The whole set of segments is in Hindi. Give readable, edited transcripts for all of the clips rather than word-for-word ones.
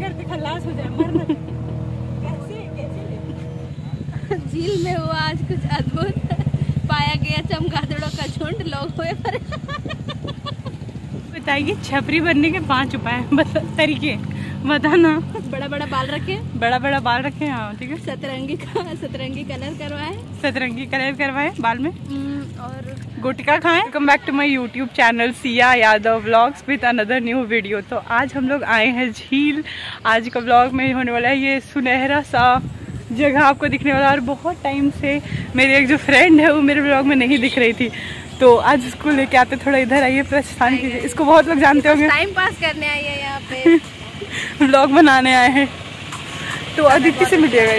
करते करते खलास हो जाए, मर मत। कैसे झील में हुआ आज कुछ अद्भुत, पाया गया चमगादड़ों का झुंड, लोग हुए परेशान। बताइए छपरी बनने के 5 उपाय तरीके बताना। बड़ा बड़ा बाल रखे, बड़ा बड़ा बाल रखे, हाँ ठीक है। सतरंगी कलर करवाए, बाल में, और गुटखा खाएं। Welcome back to my YouTube channel Siya Yadav vlogs with another new video. तो आज हम लोग आए हैं झील। आज का व्लॉग में होने वाला है ये सुनहरा सा जगह आपको दिखने वाला। और बहुत टाइम से मेरी एक जो फ्रेंड है वो मेरे ब्लॉग में नहीं दिख रही थी, तो आज इसको लेके आते, थोड़ा इधर आइए, प्रस्थान कीजिए। इसको बहुत लोग जानते होंगे, टाइम पास करने आई है यहाँ पे, व्लॉग बनाने आए हैं। तो अदिति से मिलिएगा,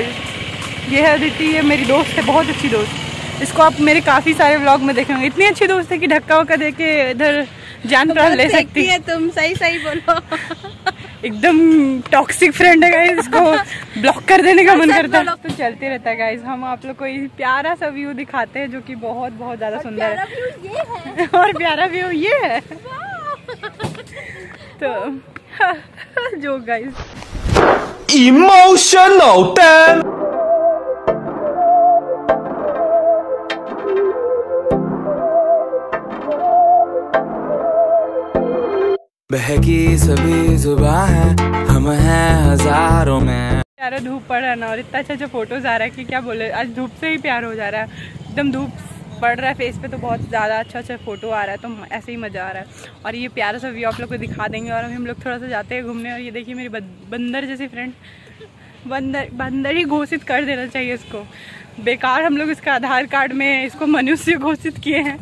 ये है अदिति, ये मेरी दोस्त है, बहुत अच्छी दोस्त। इसको आप मेरे काफ़ी सारे व्लॉग में देखेंगे। इतनी अच्छी दोस्त है कि धक्का वक्का दे के इधर जान प्राण ले सकती है। तुम सही सही बोलो। एकदम टॉक्सिक फ्रेंड है गाइस, इसको ब्लॉक कर देने का मन करता है। तो चलते रहता है गाइस, हम आप लोग को ये प्यारा सा व्यू दिखाते हैं जो कि बहुत बहुत ज़्यादा सुंदर है। और प्यारा व्यू ये है। तो जो गाइस इमोशनल टैन, बहकी सभी जुबां है, हम हैं हजारों में। प्यारा धूप पड़ रहा है ना, और इतना अच्छा जो फोटोज आ रहा है कि क्या बोले, आज धूप से ही प्यार हो जा रहा है। एकदम धूप पड़ रहा है फेस पे, तो बहुत ज़्यादा अच्छा अच्छा फ़ोटो आ रहा है, तो ऐसे ही मज़ा आ रहा है। और ये प्यारा सा व्यू आप लोग को दिखा देंगे। और अभी हम लोग थोड़ा सा जाते हैं घूमने। और ये देखिए मेरी बंदर जैसी फ्रेंड, बंदर ही घोषित कर देना चाहिए इसको, बेकार हम लोग इसका आधार कार्ड में इसको मनुष्य घोषित किए हैं।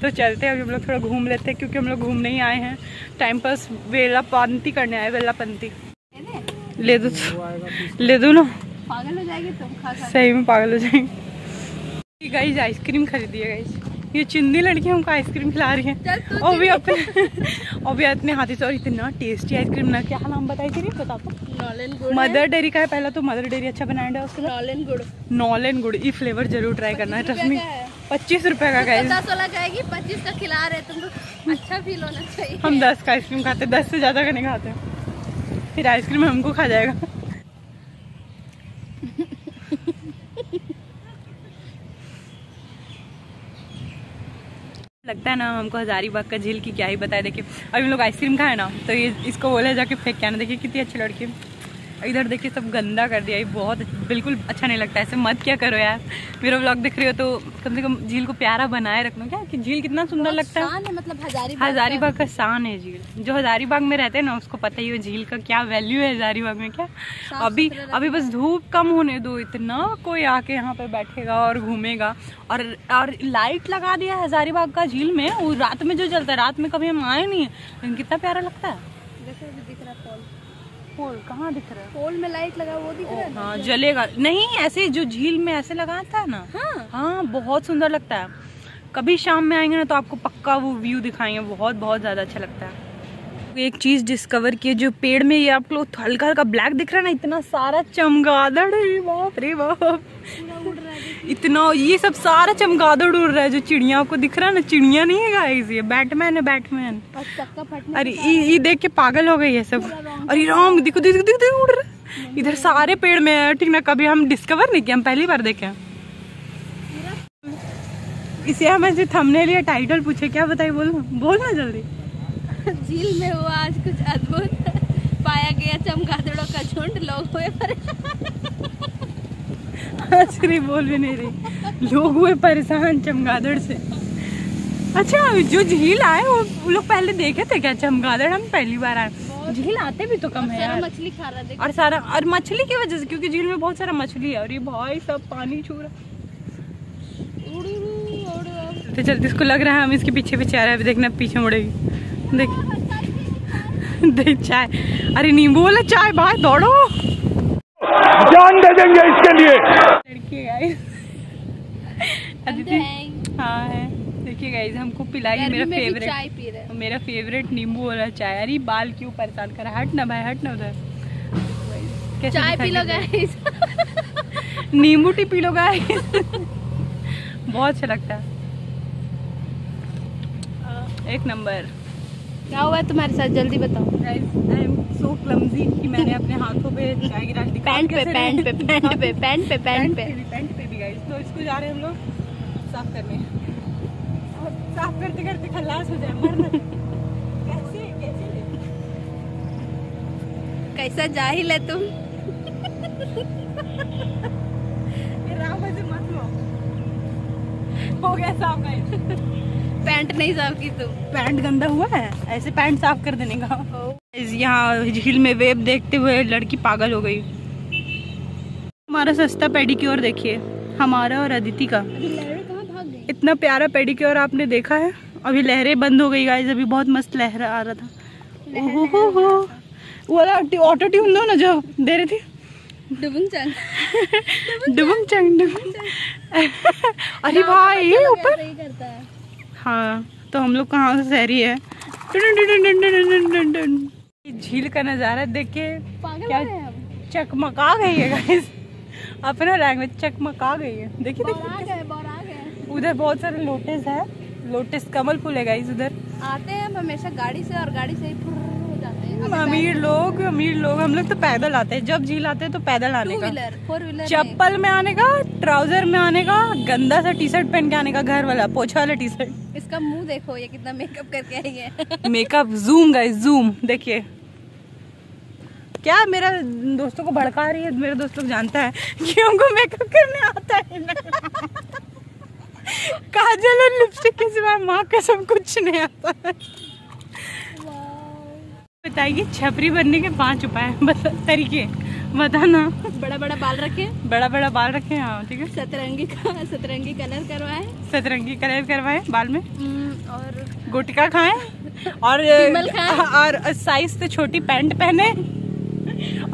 तो चलते हैं, अभी हम लोग थोड़ा घूम लेते हैं, क्योंकि हम लोग घूमने ही आए हैं, टाइम पास वेलापंती करने आए। वेलापंती ले दो ना, पागल हो जाएगी तुम, सही में पागल हो जाएगी। गाइज आइसक्रीम खरीदी है गाइज, ये चिंदी लड़की हमको आइसक्रीम खिला रही है। और भी अपने हाथी से, और इतना टेस्टी आइसक्रीम ना, क्या नाम बताई थी, नहीं पता आपको? मदर डेयरी का है पहला, तो मदर डेयरी अच्छा बनाया है। उसके नॉलेन गुड़ ये फ्लेवर जरूर ट्राई करना है, ट्रस्ट मी। 25 रुपए का गाइज, 10 जाएगी, 25 का खिला रहे तुमको, अच्छा फील होना चाहिए। हम 10 का आइसक्रीम खाते, 10 से ज्यादा का नहीं खाते, फिर आइसक्रीम हमको खा जाएगा। लगता है ना हमको हजारीबाग का झील की क्या ही बताए। देखिए अभी हम लोग आइसक्रीम खाए ना, तो ये इसको बोला जाके फेंक के आना। देखिए कितनी अच्छी लड़की, इधर देखिए सब गंदा कर दिया, ये बहुत बिल्कुल अच्छा नहीं लगता। ऐसे मत क्या करो यार, मेरा व्लॉग दिख रही हो तो कम से कम झील को प्यारा बनाए रखना। क्या कि झील कितना सुंदर लगता है, मतलब हजारीबाग का शान है झील। जो हजारीबाग में रहते हैं ना उसको पता ही हो झील का क्या वैल्यू है हजारीबाग में। क्या अभी बस धूप कम होने दो, इतना कोई आके यहाँ पर बैठेगा और घूमेगा। और लाइट लगा दिया है हजारीबाग का झील में, वो रात में जो चलता है, रात में कभी हम आए नहीं, लेकिन कितना प्यारा लगता है। पोल कहाँ दिख रहा है, पोल में लाइट लगा, वो दिख रहा है। हाँ जलेगा नहीं, ऐसे जो झील में ऐसे लगाता है ना, हाँ बहुत सुंदर लगता है। कभी शाम में आएंगे ना तो आपको पक्का वो व्यू दिखाएंगे, बहुत बहुत ज़्यादा अच्छा लगता है। एक चीज़ डिस्कवर की, जो पेड़ में ये आप लोग हल्का हल्का ब्लैक दिख रहा है ना, इतना सारा चमगादड़ है, बाप रे बाप, इतना ये सब सारा चमगादड़ उड़ रहा है। जो चिड़िया आपको दिख रहा है ना, चिड़िया नहीं है गाइस, ये बैटमैन है, बैटमैन। अरे ये देख के पागल हो गई है सब। अरे राम, देखो देखो देखो उड़ रहा है, इधर सारे पेड़ में है। ठीक ना, कभी हम डिस्कवर नहीं किया, हम पहली बार देखे। इसे हमें जो थंबनेल या टाइटल पूछे, क्या बताइए, बोलना जल्दी। झील में हुआ आज कुछ अद्भुत, पाया गया चमगादड़ों का झुंड, लोग हुए परेशान। बोल भी नहीं रही, लोग हुए परेशान चमगादड़ से। अच्छा जो झील आए वो लोग पहले देखे थे क्या चमगादड़? हम पहली बार आए, झील आते भी तो कम है यार। मछली खा रहा है, और मछली की वजह से, क्योंकि झील में बहुत सारा मछली है। और ये भाई सब पानी छू रहा। तो जल्दी, इसको लग रहा है हम इसके पीछे पीछे आ रहे हैं, अभी देखना पीछे मुड़ेगी। देख चाय, अरे नींबू वाला चाय, भाई दौड़ो, जान दे देंगे इसके लिए। लड़की गाइस, हाँ है, देखिए गाइस हमको पिलाई, मेरा फेवरेट नींबू वाला चाय। अरे बाल क्यों परेशान कर रहा, हट ना भाई, हट ना उधर, चाय पी लो गाइस, नींबू टी पी लो गाइस, बहुत अच्छा लगता है, एक नंबर। क्या हुआ तुम्हारे साथ, जल्दी बताओ। आई एम सो क्लमजी कि मैंने अपने पैंट पे भी गाइस। तो इसको जा रहे हैं हम लोग साफ करने, और साफ करते करते खलास हो जाए मरना। कैसा जाहिल है तुम। हो गया साफ गाइस। पैंट नहीं साफ की तुम, पैंट गंदा हुआ है, ऐसे पैंट साफ कर देने का। यहाँ झील में वेव देखते हुए लड़की पागल हो गई। हमारा सस्ता पेडिक्योर देखिए, हमारा और अदिति का। इतना प्यारा पेडिक्योर आपने देखा है। अभी लहरें बंद हो गई गाइस, अभी बहुत मस्त लहरा आ रहा था। ओहो वो ऑटो ट्यून दो ना जो दे रही थी। अरे भाई ये ऊपर। हाँ तो हम लोग कहाँ से सहरी है। झील का नज़ारा देख के क्या चकमका गई है गाइस। अपना लैंग्वेज चकमका गई है। देखिए देखिए उधर बहुत सारे लोटस है, लोटस कमल फूल है गाइस। उधर आते हैं हम हमेशा गाड़ी से, और गाड़ी से ही हो जाते हैं। अमीर लोग हम लोग तो पैदल आते हैं। जब झील आते हैं तो पैदल आने का, चप्पल में आने का, ट्राउजर में आने का, गंदा सा टी शर्ट पहन के आने का, घर वाला पोछा वाला टी शर्ट। इसका मुंह देखो ये कितना मेकअप करके आई है। मेकअप जूम गाइस, जूम देखिए। क्या मेरा दोस्तों को भड़का रही है। मेरे दोस्त लोग जानता है कि उनको मेकअप करने आता है ना। काजल और लिपस्टिक के सिवा माँ कसम कुछ नहीं आता है। बताइए छपरी बनने के 5 उपाय तरीके बताना। बड़ा बाल रखे, हाँ ठीक है। सतरंगी कलर करवाए, बाल में, और गुटखा खाएं, और साइज से छोटी पैंट पहने,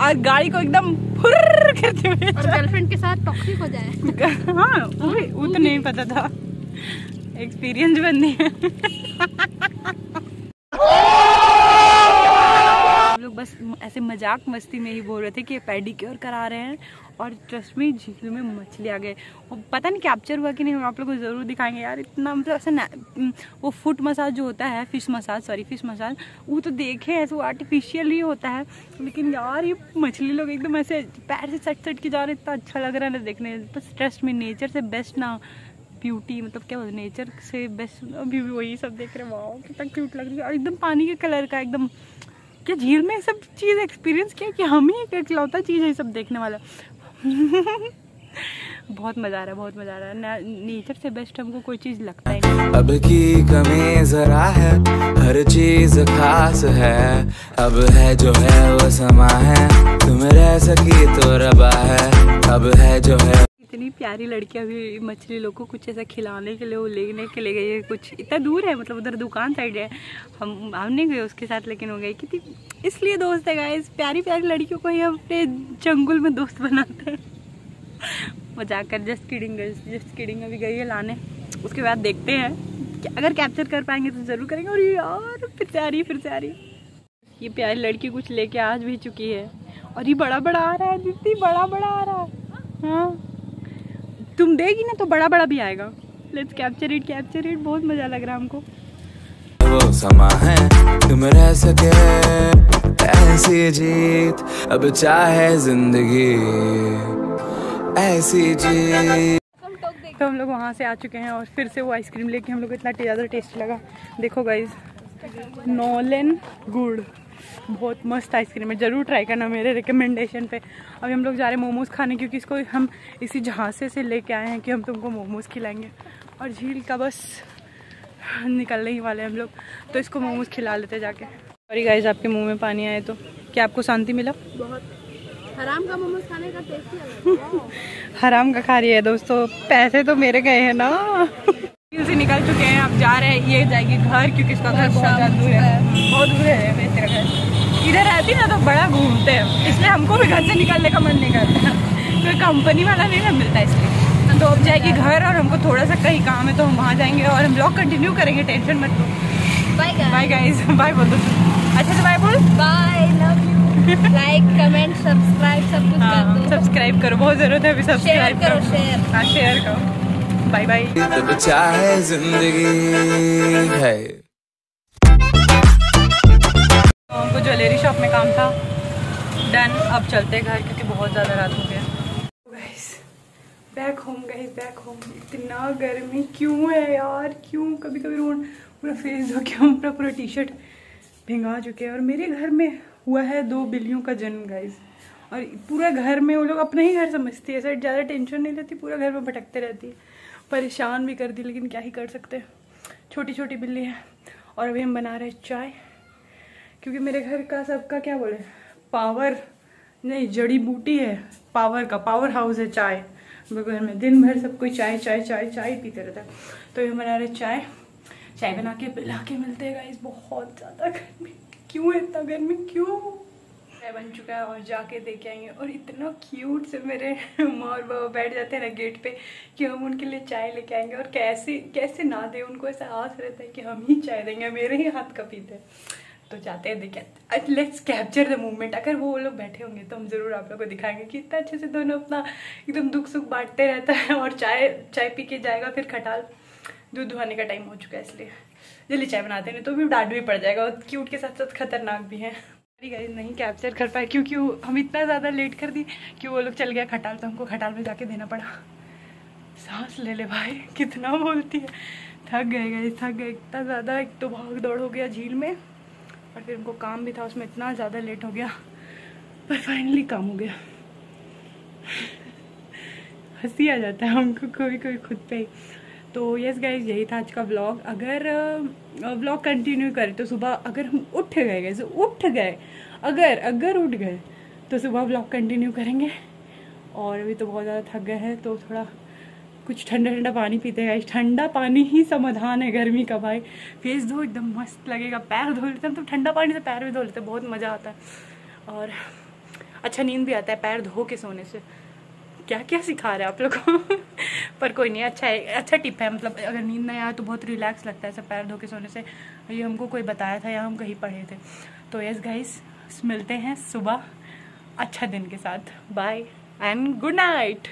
और गाड़ी को एकदम फुर्र करते हुए, और गर्लफ्रेंड के साथ टॉक्सिक हो जाए। हाँ वो तो नहीं पता था, एक्सपीरियंस बनने। हम लोग बस ऐसे मजाक मस्ती में ही बोल रहे थे कि पेडिक्योर करा रहे हैं, और ट्रस्ट में झील में मछली आ गए। वो पता नहीं कैप्चर हुआ कि नहीं, हम आप लोग को ज़रूर दिखाएंगे यार। इतना मतलब ऐसा वो फुट मसाज जो होता है, फिश मसाज वो तो देखे ऐसे, वो आर्टिफिशियल ही होता है, लेकिन यार ये मछली लोग एकदम ऐसे पैर से सट के जा रहे। इतना अच्छा लग रहा है ना देखने। बस ट्रस्ट में नेचर से बेस्ट ना ब्यूटी, मतलब क्या बोलते, नेचर से बेस्ट अभी वही सब देख रहे। वाह कितना क्यूट लग रही है, और एकदम पानी के कलर का एकदम। क्या झील में सब चीज़ एक्सपीरियंस किया कि हम ही एक इकलौता चीज़ है सब देखने वाला। बहुत मजा आ रहा है, नेचर से बेस्ट हमको कोई चीज लगता ही नहीं। अब की कमी जरा है, हर चीज खास है, अब है जो है वो समा है, तुम रह सकी तो रबा है, अब है जो है। इतनी प्यारी लड़की अभी मछली लोग को कुछ ऐसा खिलाने के लिए, वो लेने के लिए गई है कुछ। इतना दूर है, मतलब उधर दुकान साइड है, हम नहीं गए उसके साथ, लेकिन हो गए कि इसलिए दोस्त है गाइस। प्यारी प्यारी लड़कियों को ही अपने जंगल में दोस्त बनाते हैं। मजाक कर, जस्ट किडिंग। अभी गई है लाने, उसके बाद देखते हैं कि अगर कैप्चर कर पाएंगे तो ज़रूर करेंगे। और यार फिर से आ रही ये प्यारी लड़की कुछ लेके आज भी चुकी है, और ये बड़ा आ रहा है दीदी, बड़ा आ रहा है। हाँ तुम देगी ना तो बड़ा भी आएगा। Let's capture it. बहुत मज़ा लग रहा है हमको। वो समा है तुम रह सके ऐसी जीत, अब चाहे जिंदगी ऐसी जी। तो हम लोग वहाँ से आ चुके हैं, और फिर से वो आइसक्रीम लेके हम लोग, इतना ज़्यादा टेस्टी लगा। देखो गाइस नॉलेन गुड़, बहुत मस्त आइसक्रीम है, ज़रूर ट्राई करना मेरे रिकमेंडेशन पे। अभी हम लोग जा रहे हैं मोमोज़ खाने, क्योंकि इसको हम इसी झांसे से लेके आए हैं कि हम तुमको मोमोज़ खिलाएंगे। और झील का बस निकलने ही वाले हम लोग, तो इसको मोमोज़ खिला लेते जाके। सॉरी गाइस आपके मुँह में पानी आए तो। क्या आपको शांति मिला? बहुत हराम का मोमोज खाने का टेस्ट ही अलग। हराम का खा रही है दोस्तों, पैसे तो मेरे गए हैं ना। झील से निकल चुके हैं, अब जा रहे हैं, ये जाएगी घर, क्योंकि इसका घर बहुत दूर है, इधर रहती ना तो बड़ा घूमते हैं, इसलिए हमको भी घर से निकलने का मन नहीं करता, कोई कंपनी वाला नहीं ना मिलता, इसलिए तो अब जाएगी घर। और हमको थोड़ा सा कहीं काम है तो हम वहाँ जाएंगे, और हम ब्लॉग कंटिन्यू करेंगे, टेंशन मत लो। बाय गाइस, बाय बोल दो, अच्छे से बाय बोल। Bye, love you. Like comment subscribe सब कुछ कर दो। सब्सक्राइब करो, बहुत जरूरत है अभी, सब्सक्राइब करो, शेयर करो। Bye bye. तब चाहे जिंदगी है। हमको ज्वेलरी शॉप में काम था, डन, अब चलते हैं घर क्योंकि बहुत ज़्यादा रात हो गया। Guys back home, guys back home. इतना गर्मी क्यों है यार, क्यों कभी कभी रोड पूरा फेस धो के हम पूरा टी शर्ट भिंगा चुके हैं। और मेरे घर में हुआ है 2 बिल्लियों का जन्म गाइस, और पूरा घर में वो लोग अपना ही घर समझती है, सर ज़्यादा टेंशन नहीं लेती, पूरा घर में भटकते रहती है, परेशान भी करती, लेकिन क्या ही कर सकते हैं, छोटी छोटी बिल्ली है। और अभी हम बना रहे हैं चाय, क्योंकि मेरे घर का सबका क्या बोले पावर नहीं जड़ी बूटी है, पावर का पावर हाउस है चाय। मेरे घर में दिन भर सब कोई चाय चाय चाय चाय पीते रहता है, तो ये बना रहे चाय। चाय बना के पिला के मिलते हैं गाइस। बहुत ज़्यादा गर्मी क्यों है, इतना गर्मी क्यों। चाय बन चुका है और जाके देके आएंगे। और इतना क्यूट से मेरे माँ और बाबा बैठ जाते हैं ना गेट पे कि हम उनके लिए चाय लेके आएंगे, और कैसे कैसे ना दें, उनको ऐसा आस रहता है कि हम ही चाय देंगे, मेरे ही हाथ का पीते हैं। तो जाते हैं देखें, लेट्स कैप्चर द मूवमेंट। अगर वो लोग बैठे होंगे तो हम ज़रूर आप लोगों को दिखाएंगे कि इतना अच्छे से दोनों अपना एकदम दुख सुख बांटते रहता है। और चाय चाय पी के जाएगा फिर खटाल, दूध धुआने का टाइम हो चुका है, इसलिए जल्दी चाय बनाते नहीं तो भी डांट भी पड़ जाएगा। और क्यूट के साथ साथ खतरनाक भी है। गाइस नहीं कैप्चर कर पाए क्योंकि हम इतना ज़्यादा लेट कर दी कि वो लोग चल गया खटाल, तो हमको खटाल में जाके देना पड़ा। सांस ले ले भाई, कितना बोलती है। थक गए गाइस, थक गए इतना ज़्यादा। एक तो भाग दौड़ हो गया झील में, और फिर उनको काम भी था, उसमें इतना ज़्यादा लेट हो गया, पर फाइनली काम हो गया। हंसी आ जाता है हमको कभी कभी खुद पे ही। तो यस गाइस यही था आज का व्लॉग। अगर व्लॉग कंटिन्यू करें तो सुबह अगर हम उठ गए गाइस, उठ गए अगर उठ गए तो सुबह व्लॉग कंटिन्यू करेंगे। और अभी तो बहुत ज़्यादा थक गए हैं, तो थोड़ा कुछ ठंडा ठंडा पानी पीते हैं गाइस। ठंडा पानी ही समाधान है गर्मी का भाई। फेस धो एकदम मस्त लगेगा, पैर धो लेते हैं, तो ठंडा पानी से पैर भी धो लेते हैं, बहुत मज़ा आता है। और अच्छा नींद भी आता है पैर धो के सोने से। क्या क्या सिखा रहे हैं आप लोगों को पर कोई नहीं, अच्छा है, अच्छा टिप है। मतलब अगर नींद नहीं आया तो बहुत रिलैक्स लगता है सब पैर धो के सोने से। ये हमको कोई बताया था या हम कहीं पढ़े थे। तो यस गाइस मिलते हैं सुबह अच्छा दिन के साथ। Bye and good night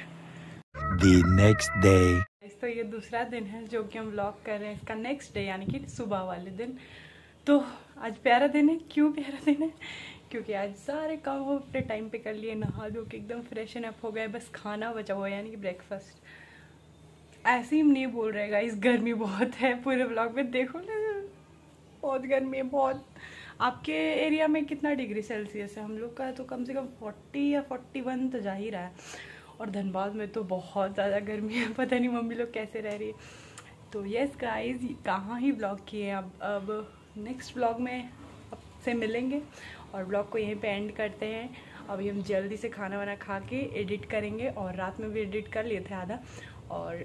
the next day. तो ये दूसरा दिन है जो कि हम व्लॉग कर रहे हैं, इसका नेक्स्ट डे यानी कि सुबह वाले दिन। तो आज प्यारा दिन है। क्यों प्यारा दिन है? क्योंकि आज सारे काम वो अपने टाइम पे कर लिए, नहा धो के एकदम फ्रेशन अप हो गए, बस खाना बचा हुआ है यानी कि ब्रेकफास्ट। ऐसे ही हम नहीं बोल रहे गाइस, गर्मी बहुत है पूरे ब्लॉग में, देखो ना बहुत गर्मी है बहुत। आपके एरिया में कितना डिग्री सेल्सियस है? हम लोग का तो कम से कम 40 या 41 तो जा ही रहा है, और धनबाद में तो बहुत ज़्यादा गर्मी है, पता नहीं मम्मी लोग कैसे रह रही है। तो यस गाइस कहाँ ही ब्लॉग किए। अब नेक्स्ट ब्लॉग में आपसे मिलेंगे, और ब्लॉग को यहीं पे एंड करते हैं। अभी हम जल्दी से खाना वाना खा के एडिट करेंगे, और रात में भी एडिट कर लिए थे आधा, और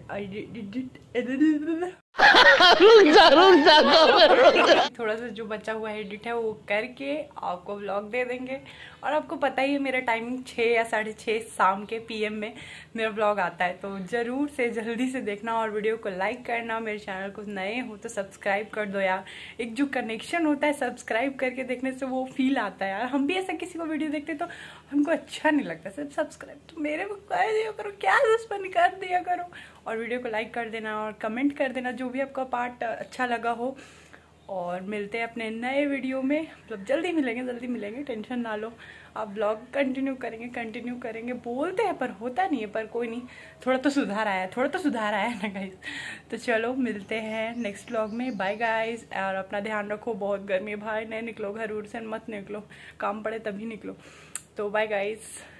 थोड़ा सा जो बचा हुआ एडिट है वो करके आपको व्लॉग दे देंगे। और आपको पता ही है मेरा टाइमिंग 6 या 6:30 शाम के PM में मेरा व्लॉग आता है, तो ज़रूर से जल्दी से देखना, और वीडियो को लाइक करना। मेरे चैनल को नए हो तो सब्सक्राइब कर दो यार, एक जो कनेक्शन होता है सब्सक्राइब करके देखने से वो फील आता है यार। हम भी ऐसा किसी को वीडियो देखते तो हमको अच्छा नहीं लगता, सिर्फ सब्सक्राइब तो मेरे को कर दिया करो, क्या दुश्मन कर दिया करो। और वीडियो को लाइक कर देना और कमेंट कर देना जो भी आपका पार्ट अच्छा लगा हो। और मिलते हैं अपने नए वीडियो में, मतलब जल्दी मिलेंगे, टेंशन ना लो। आप ब्लॉग कंटिन्यू करेंगे बोलते हैं पर होता नहीं है, पर कोई नहीं, थोड़ा तो सुधार आया ना गाइस। तो चलो मिलते हैं नेक्स्ट ब्लॉग में, बाय गाइस। और अपना ध्यान रखो, बहुत गर्मी है भाई, नहीं निकलो घर से, मत निकलो, काम पड़े तभी निकलो। तो बाय गाइस।